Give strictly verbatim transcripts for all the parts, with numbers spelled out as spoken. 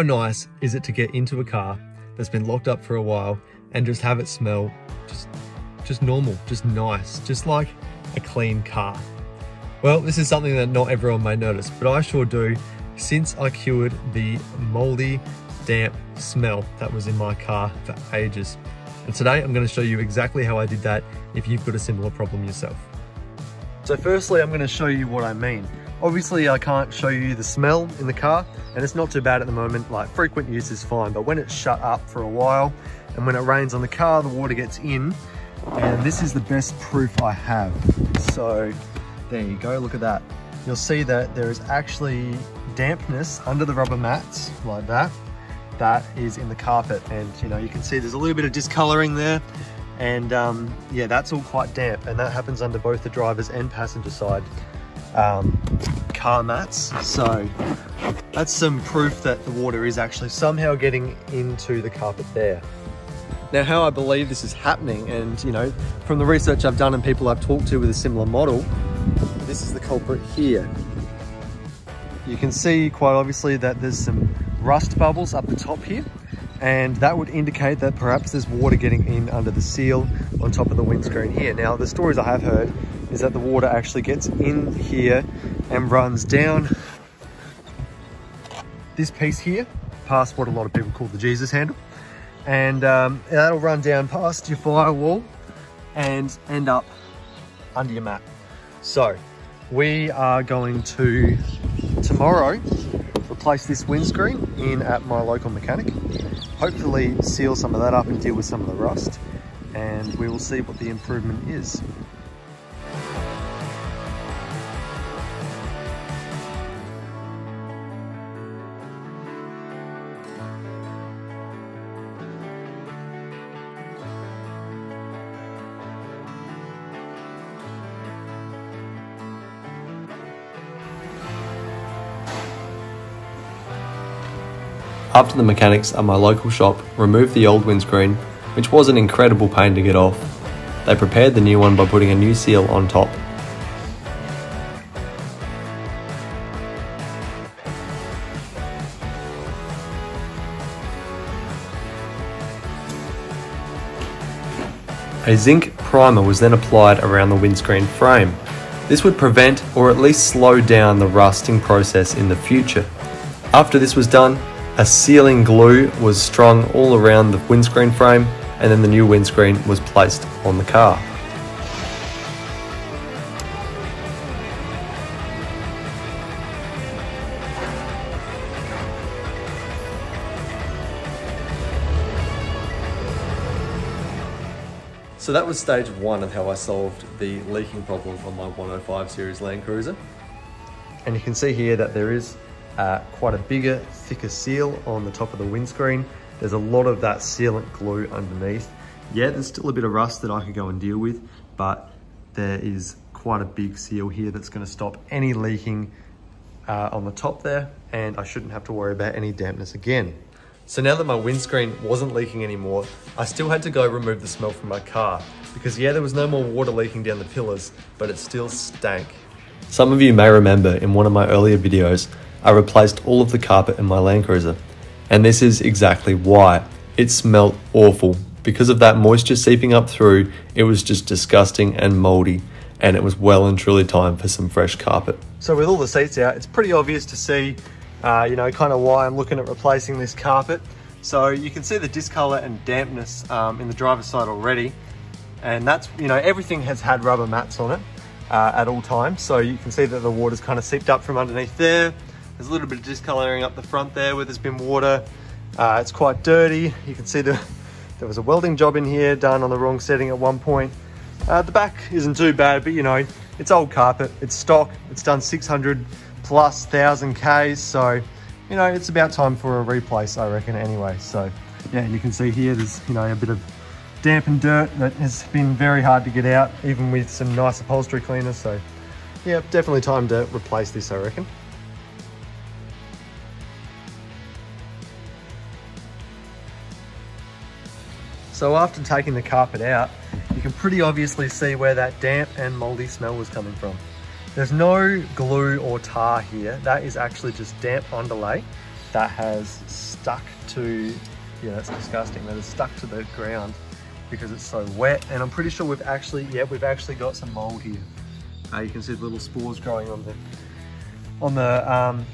How nice is it to get into a car that's been locked up for a while and just have it smell just, just normal, just nice, just like a clean car? Well, this is something that not everyone may notice, but I sure do, since I cured the moldy, damp smell that was in my car for ages. And today I'm going to show you exactly how I did that if you've got a similar problem yourself. So firstly, I'm going to show you what I mean. Obviously, I can't show you the smell in the car, and it's not too bad at the moment, like frequent use is fine, but when it's shut up for a while and when it rains on the car, the water gets in, and this is the best proof I have. So there you go, look at that. You'll see that there is actually dampness under the rubber mats, like that, that is in the carpet, and you know, you can see there's a little bit of discoloring there, and um, yeah, that's all quite damp, and that happens under both the driver's and passenger side um, car mats. So that's some proof that the water is actually somehow getting into the carpet there. Now, how I believe this is happening, and you know, from the research I've done and people I've talked to with a similar model, this is the culprit here. You can see quite obviously that there's some rust bubbles up the top here, and that would indicate that perhaps there's water getting in under the seal on top of the windscreen here. Now, the stories I have heard is that the water actually gets in here and runs down this piece here, past what a lot of people call the Jesus handle, and um, that'll run down past your firewall and end up under your mat. So we are going to tomorrow replace this windscreen in at my local mechanic, hopefully seal some of that up and deal with some of the rust, and we will see what the improvement is. After the mechanics at my local shop removed the old windscreen, which was an incredible pain to get off, they prepared the new one by putting a new seal on top. A zinc primer was then applied around the windscreen frame. This would prevent or at least slow down the rusting process in the future. After this was done, a sealing glue was strung all around the windscreen frame, and then the new windscreen was placed on the car. So that was stage one of how I solved the leaking problem on my one oh five series Land Cruiser. And you can see here that there is Uh, quite a bigger, thicker seal on the top of the windscreen. There's a lot of that sealant glue underneath. Yeah, there's still a bit of rust that I could go and deal with, but there is quite a big seal here that's going to stop any leaking uh, on the top there, and I shouldn't have to worry about any dampness again. So now that my windscreen wasn't leaking anymore, I still had to go remove the smell from my car, because yeah, there was no more water leaking down the pillars, but it still stank. Some of you may remember in one of my earlier videos, I replaced all of the carpet in my Land Cruiser, and this is exactly why. It smelled awful. Because of that moisture seeping up through, it was just disgusting and mouldy, and it was well and truly time for some fresh carpet. So with all the seats out, it's pretty obvious to see, uh, you know, kind of why I'm looking at replacing this carpet. So you can see the discolor and dampness um, in the driver's side already, and that's, you know, everything has had rubber mats on it uh, at all times. So you can see that the water's kind of seeped up from underneath there. There's a little bit of discoloring up the front there where there's been water. Uh, it's quite dirty. You can see the, there was a welding job in here done on the wrong setting at one point. Uh, the back isn't too bad, but you know, it's old carpet, it's stock, it's done six hundred plus thousand Ks. So, you know, it's about time for a replace, I reckon anyway. So yeah, you can see here, there's, you know, a bit of damp and dirt that has been very hard to get out, even with some nice upholstery cleaner. So yeah, definitely time to replace this, I reckon. So after taking the carpet out, you can pretty obviously see where that damp and moldy smell was coming from. There's no glue or tar here. That is actually just damp underlay that has stuck to, yeah, that's disgusting, that is stuck to the ground because it's so wet. And I'm pretty sure we've actually, yeah, we've actually got some mold here. Uh, you can see the little spores growing on the, on the um,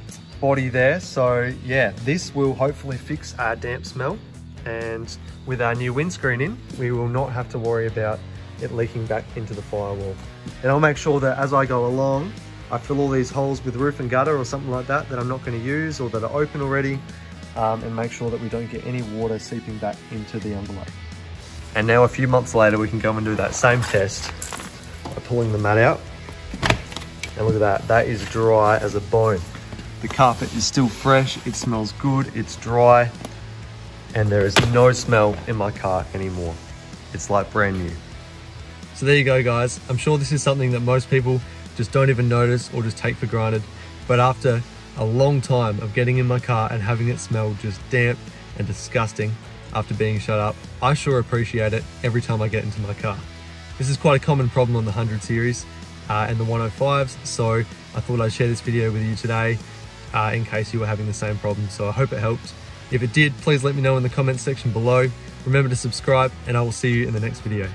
body there. So yeah, this will hopefully fix our damp smell. And with our new windscreen in, we will not have to worry about it leaking back into the firewall. And I'll make sure that as I go along, I fill all these holes with roof and gutter or something like that that I'm not going to use or that are open already, um, and make sure that we don't get any water seeping back into the envelope. And now a few months later, we can go and do that same test by pulling the mat out. And look at that, that is dry as a bone. The carpet is still fresh, it smells good, it's dry, and there is no smell in my car anymore. It's like brand new. So there you go, guys. I'm sure this is something that most people just don't even notice or just take for granted. But after a long time of getting in my car and having it smell just damp and disgusting after being shut up, I sure appreciate it every time I get into my car. This is quite a common problem on the one hundred series uh, and the one oh fives. So I thought I'd share this video with you today uh, in case you were having the same problem. So I hope it helped. If it did, please let me know in the comments section below. Remember to subscribe, and I will see you in the next video.